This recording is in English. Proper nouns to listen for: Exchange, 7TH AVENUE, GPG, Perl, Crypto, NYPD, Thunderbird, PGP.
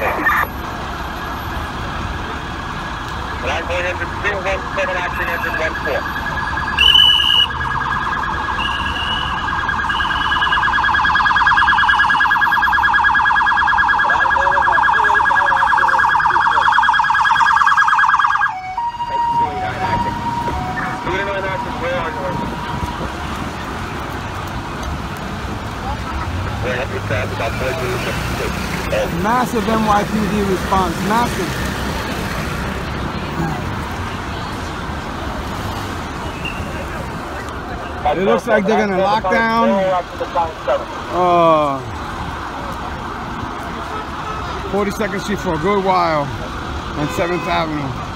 Black 100, 017, action engine 14. Massive NYPD response, massive. It looks like they're gonna lock down. Oh, 42nd Street for a good while on 7th Avenue.